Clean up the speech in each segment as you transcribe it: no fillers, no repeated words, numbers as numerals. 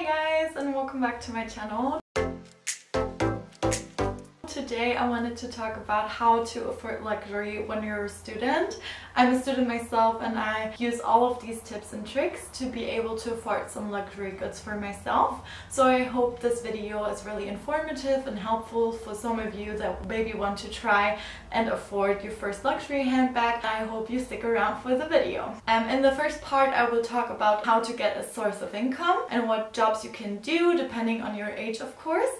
Hey guys, and welcome back to my channel. Today I wanted to talk about how to afford luxury when you're a student. I'm a student myself and I use all of these tips and tricks to be able to afford some luxury goods for myself. So I hope this video is really informative and helpful for some of you that maybe want to try and afford your first luxury handbag. I hope you stick around for the video. In the first part I will talk about how to get a source of income and what jobs you can do depending on your age, of course.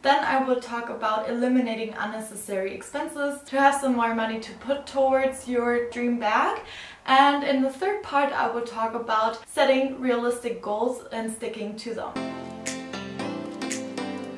Then I will talk about eliminating unnecessary expenses to have some more money to put towards your dream bag. And in the third part, I will talk about setting realistic goals and sticking to them.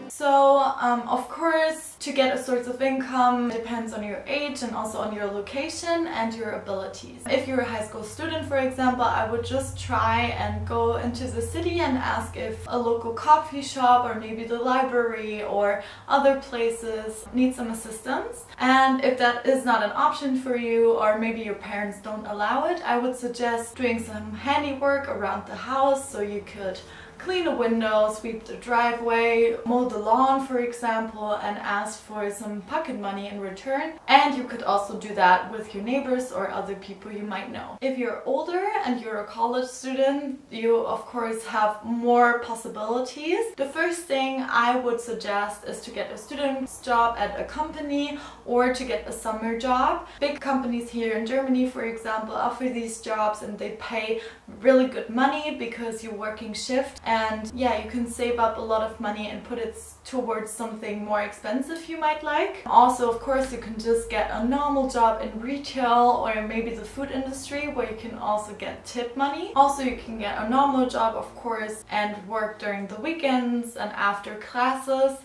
So, of course, to get a source of income depends on your age and also on your location and your abilities. If you're a high school student, for example, I would just try and go into the city and ask if a local coffee shop or maybe the library or other places need some assistance. And if that is not an option for you or maybe your parents don't allow it, I would suggest doing some handiwork around the house so you could clean the window, sweep the driveway, mow the lawn, for example, and ask for some pocket money in return. And you could also do that with your neighbors or other people you might know. If you're older and you're a college student, you of course have more possibilities. The first thing I would suggest is to get a student's job at a company or to get a summer job. Big companies here in Germany, for example, offer these jobs and they pay really good money because you're working shift. And yeah, you can save up a lot of money and put it towards something more expensive you might like. Also, of course, you can just get a normal job in retail or maybe the food industry where you can also get tip money. Also, you can get a normal job, of course, and work during the weekends and after classes.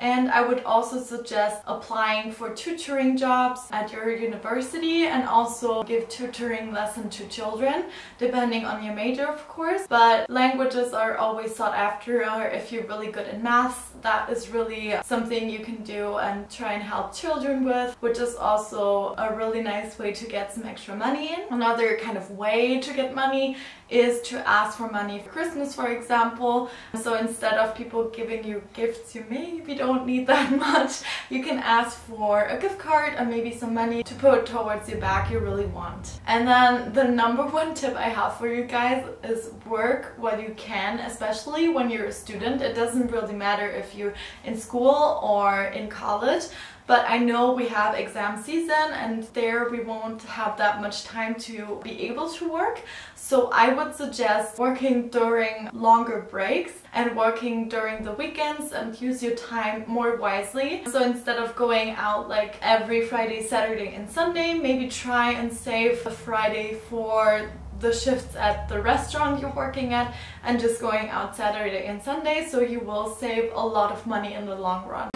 And I would also suggest applying for tutoring jobs at your university and also give tutoring lessons to children, depending on your major, of course. But languages are always sought after, or if you're really good in maths, that is really something you can do and try and help children with, which is also a really nice way to get some extra money in. Another kind of way to get money is to ask for money for Christmas, for example. So instead of people giving you gifts you maybe don't need that much, you can ask for a gift card and maybe some money to put towards your bag you really want. And then the number one tip I have for you guys is work while you can, especially when you're a student. It doesn't really matter if you're in school or in college. But I know we have exam season and there we won't have that much time to be able to work. So I would suggest working during longer breaks and working during the weekends and use your time more wisely. So instead of going out like every Friday, Saturday and Sunday, maybe try and save a Friday for the shifts at the restaurant you're working at and just going out Saturday and Sunday, so you will save a lot of money in the long run.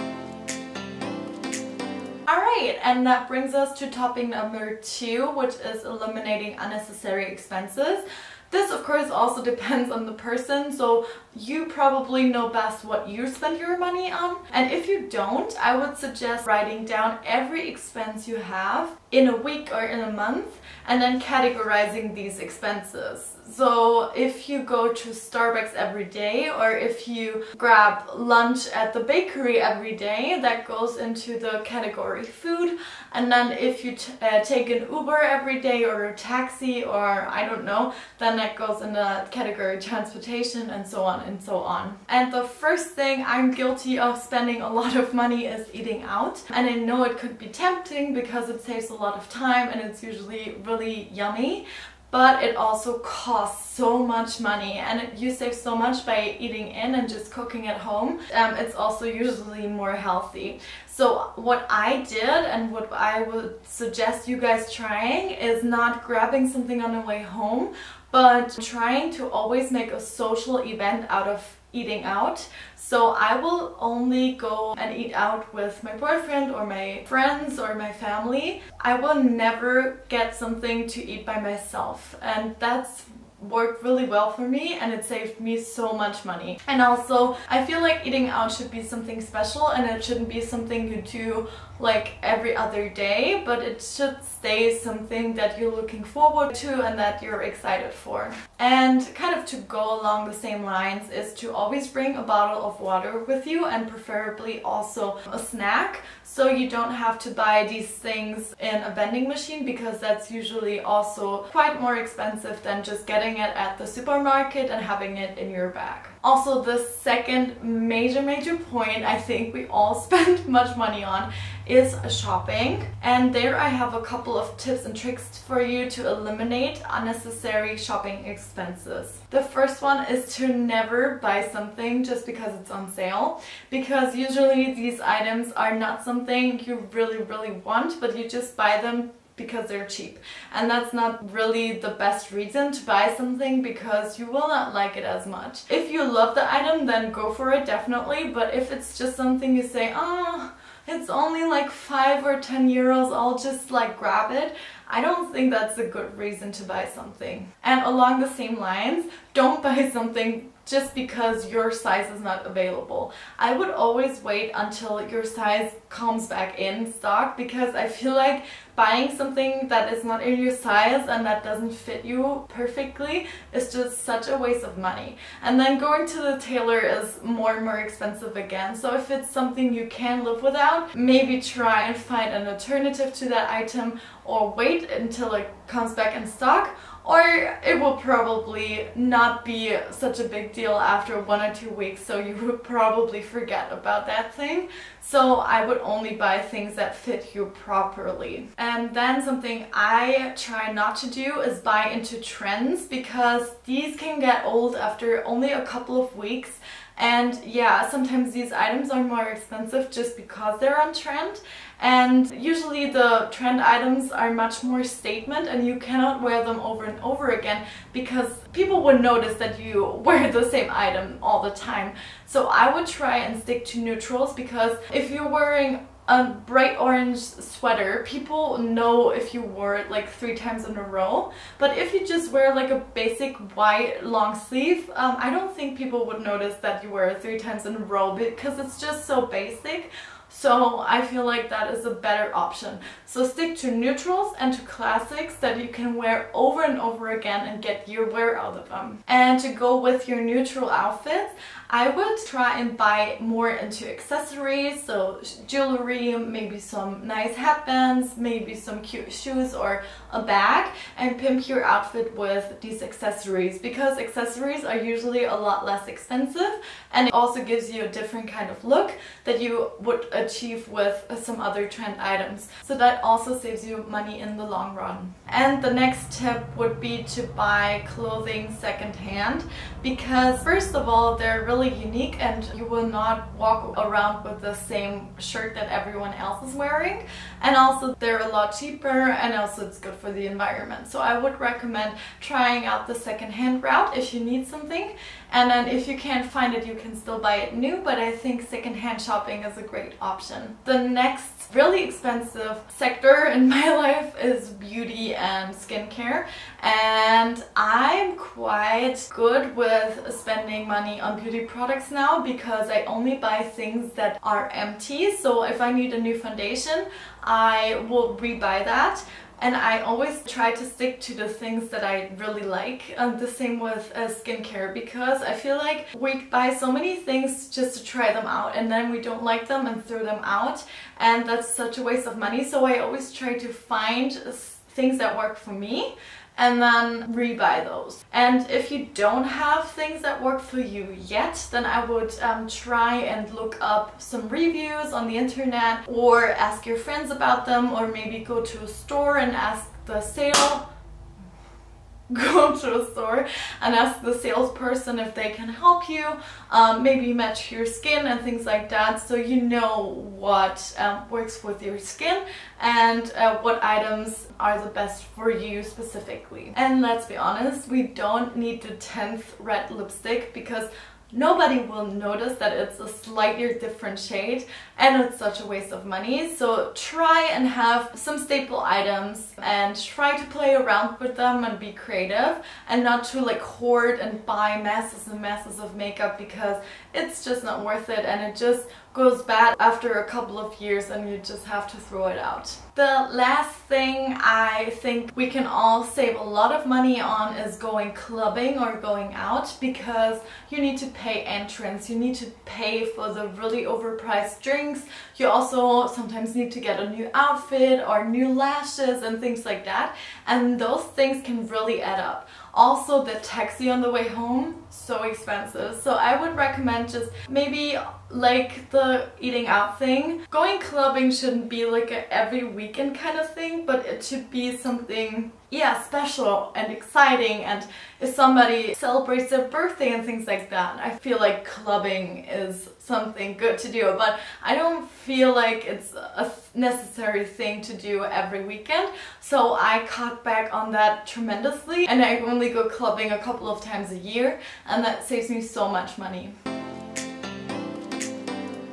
Alright, and that brings us to topic number 2, which is eliminating unnecessary expenses. This, of course, also depends on the person, so you probably know best what you spend your money on. And if you don't, I would suggest writing down every expense you have in a week or in a month and then categorizing these expenses. So if you go to Starbucks every day or if you grab lunch at the bakery every day, that goes into the category food. And then if you take an Uber every day or a taxi or I don't know, then that goes in the category transportation and so on and so on. And the first thing I'm guilty of spending a lot of money is eating out. And I know it could be tempting because it saves a lot of time and it's usually really yummy. But it also costs so much money and you save so much by eating in and just cooking at home. It's also usually more healthy. So what I did and what I would suggest you guys trying is not grabbing something on the way home, but trying to always make a social event out of eating out. So I will only go and eat out with my boyfriend or my friends or my family. I will never get something to eat by myself, and that's worked really well for me, and it saved me so much money. And also, I feel like eating out should be something special, and it shouldn't be something you do like every other day, but it should stay something that you're looking forward to and that you're excited for. And kind of to go along the same lines is to always bring a bottle of water with you, and preferably also a snack, so you don't have to buy these things in a vending machine, because that's usually also quite more expensive than just getting it at the supermarket and having it in your bag. Also, the second major point I think we all spend much money on is shopping, and there I have a couple of tips and tricks for you to eliminate unnecessary shopping expenses. The first one is to never buy something just because it's on sale, because usually these items are not something you really want, but you just buy them because they're cheap, and that's not really the best reason to buy something, because you will not like it as much. If you love the item, then go for it, definitely, but if it's just something you say, oh, it's only like 5 or 10 euros, I'll just like grab it, I don't think that's a good reason to buy something. And along the same lines, don't buy something just because your size is not available. I would always wait until your size comes back in stock, because I feel like buying something that is not in your size and that doesn't fit you perfectly is just such a waste of money. And then going to the tailor is more and more expensive again. So if it's something you can live without, maybe try and find an alternative to that item, or wait until it comes back in stock, or it will probably not be such a big deal after 1 or 2 weeks, so you would probably forget about that thing. So I would only buy things that fit you properly. And then something I try not to do is buy into trends, because these can get old after only a couple of weeks. And yeah, sometimes these items are more expensive just because they're on trend, and usually the trend items are much more statement, and you cannot wear them over and over again, because people would notice that you wear the same item all the time. So I would try and stick to neutrals, because if you're wearing a bright orange sweater, people know if you wore it like 3 times in a row. But if you just wear like a basic white long sleeve, I don't think people would notice that you wear it 3 times in a row, because it's just so basic. So I feel like that is a better option. So stick to neutrals and to classics that you can wear over and over again and get your wear out of them. And to go with your neutral outfits, I would try and buy more into accessories, so jewelry, maybe some nice headbands, maybe some cute shoes or a bag, and pimp your outfit with these accessories, because accessories are usually a lot less expensive, and it also gives you a different kind of look that you would achieve with some other trend items. So that also saves you money in the long run. And the next tip would be to buy clothing secondhand, because first of all, they're really unique, and you will not walk around with the same shirt that everyone else is wearing, and also they're a lot cheaper, and also it's good for the environment. So I would recommend trying out the secondhand route if you need something, and then if you can't find it, you can still buy it new, but I think secondhand shopping is a great option. The next really expensive sector in my life is beauty and skincare, and I'm quite good with spending money on beauty products now, because I only buy things that are empty. So if I need a new foundation, I will rebuy that, and I always try to stick to the things that I really like, and the same with skincare, because I feel like we buy so many things just to try them out, and then we don't like them and throw them out, and that's such a waste of money. So I always try to find things that work for me and then rebuy those. And if you don't have things that work for you yet, then I would try and look up some reviews on the internet, or ask your friends about them, or maybe go to a store and ask the sale. Go to a store and ask the salesperson if they can help you, maybe match your skin and things like that, so you know what works with your skin and what items are the best for you specifically. And let's be honest, we don't need the 10th red lipstick, because Nobody will notice that it's a slightly different shade, and it's such a waste of money. So try and have some staple items and try to play around with them and be creative, and not to like hoard and buy masses and masses of makeup, because it's just not worth it and it just goes bad after a couple of years and you just have to throw it out. The last thing I think we can all save a lot of money on is going clubbing or going out, because you need to pay entrance, you need to pay for the really overpriced drinks, you also sometimes need to get a new outfit or new lashes and things like that, and those things can really add up. Also the taxi on the way home, so expensive. So I would recommend just maybe like the eating out thing. Going clubbing shouldn't be like a every weekend kind of thing, but it should be something, yeah, special and exciting. And if somebody celebrates their birthday and things like that, I feel like clubbing is something good to do, but I don't feel like it's a necessary thing to do every weekend. So I cut back on that tremendously, and I only go clubbing a couple of times a year, and that saves me so much money.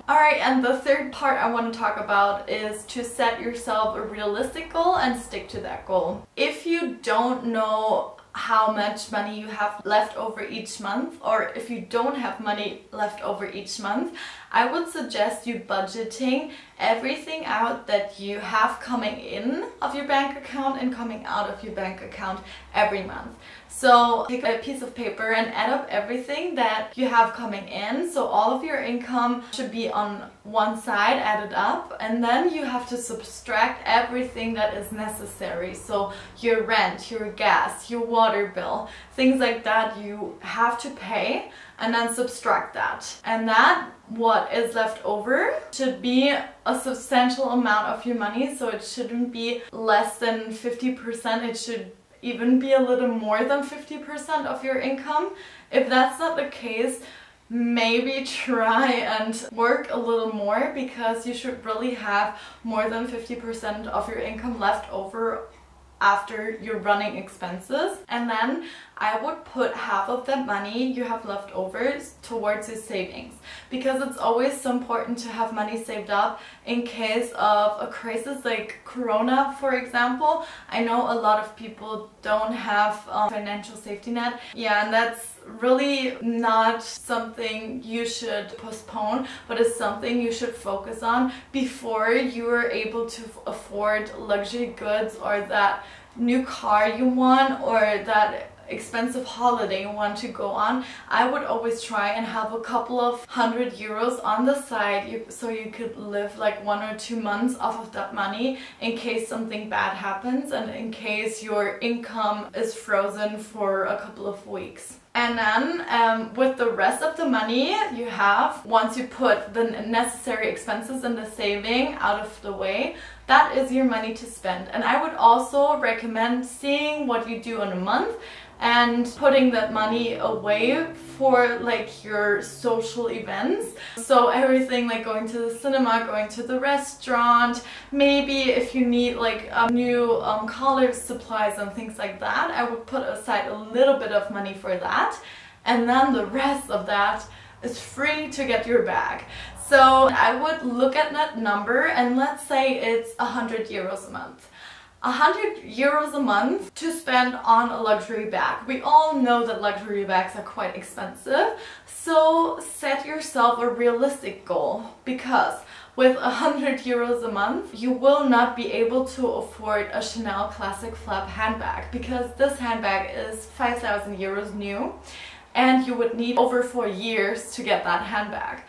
Alright, and the third part I want to talk about is to set yourself a realistic goal and stick to that goal. If you don't know how much money you have left over each month, or if you don't have money left over each month, I would suggest you budgeting everything out that you have coming in of your bank account and coming out of your bank account every month. So take a piece of paper and add up everything that you have coming in. So all of your income should be on one side, added up, and then you have to subtract everything that is necessary. So your rent, your gas, your water bill, things like that you have to pay, and then subtract that. And that what is left over should be a substantial amount of your money, so it shouldn't be less than 50%, it should even be a little more than 50% of your income. If that's not the case, maybe try and work a little more, because you should really have more than 50% of your income left over after your running expenses. And then I would put half of that money you have left over towards your savings, because it's always so important to have money saved up in case of a crisis like Corona, for example. I know a lot of people don't have a financial safety net, yeah, and that's really not something you should postpone, but it's something you should focus on before you are able to afford luxury goods or that new car you want or that expensive holiday you want to go on. I would always try and have a couple of €100 on the side, so you could live like 1 or 2 months off of that money in case something bad happens and in case your income is frozen for a couple of weeks. And then with the rest of the money you have, once you put the necessary expenses and the saving out of the way, that is your money to spend. And I would also recommend seeing what you do in a month and putting that money away for like your social events. So everything like going to the cinema, going to the restaurant, maybe if you need like new college supplies and things like that, I would put aside a little bit of money for that. And then the rest of that is free to get your bag. So I would look at that number, and let's say it's €100 a month. €100 a month to spend on a luxury bag. We all know that luxury bags are quite expensive, so set yourself a realistic goal, because with €100 a month you will not be able to afford a Chanel Classic Flap handbag, because this handbag is €5,000 new and you would need over 4 years to get that handbag.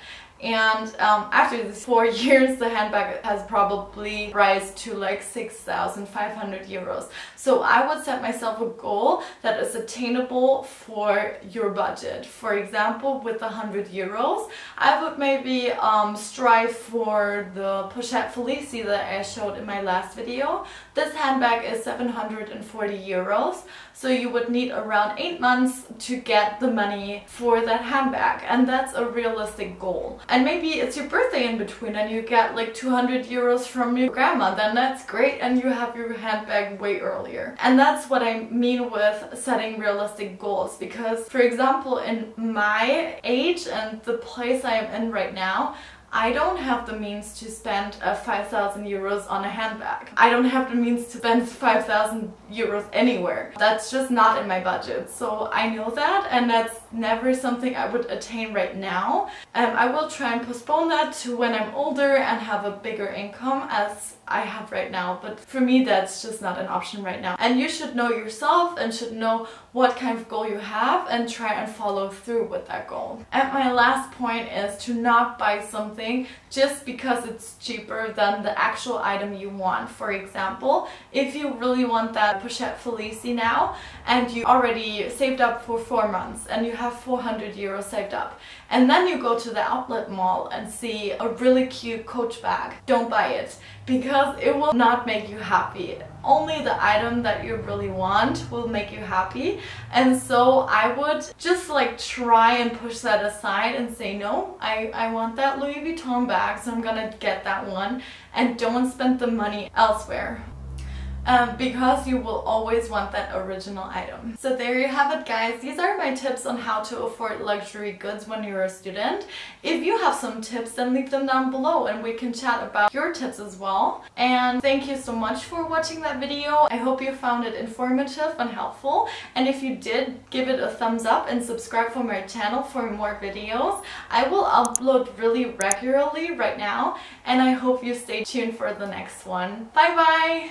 And after these 4 years, the handbag has probably risen to like €6,500. So I would set myself a goal that is attainable for your budget. For example, with €100, I would maybe strive for the Pochette Felicie that I showed in my last video. This handbag is €740, so you would need around 8 months to get the money for that handbag, and that's a realistic goal. and maybe it's your birthday in between and you get like 200 euros from your grandma, then that's great and you have your handbag way earlier. And that's what I mean with setting realistic goals, because for example in my age and the place I am in right now, I don't have the means to spend 5,000 euros on a handbag. I don't have the means to spend 5,000 euros anywhere. That's just not in my budget. So I know that, and that's never something I would attain right now. I will try and postpone that to when I'm older and have a bigger income as I have right now. But for me, that's just not an option right now. And you should know yourself and should know what kind of goal you have and try and follow through with that goal. And my last point is to not buy something just because it's cheaper than the actual item you want. For example, if you really want that Pochette Felicie now and you already saved up for 4 months and you have 400 euros saved up, and then you go to the outlet mall and see a really cute Coach bag, don't buy it, because it will not make you happy. Only the item that you really want will make you happy. And so I would just like try and push that aside and say, no, I want that Louis Vuitton bag, so I'm gonna get that one, and don't spend the money elsewhere. Because you will always want that original item. So there you have it, guys. These are my tips on how to afford luxury goods when you're a student. If you have some tips, then leave them down below and we can chat about your tips as well. And thank you so much for watching that video. I hope you found it informative and helpful. And if you did, give it a thumbs up and subscribe for my channel for more videos. I will upload really regularly right now, and I hope you stay tuned for the next one. Bye bye!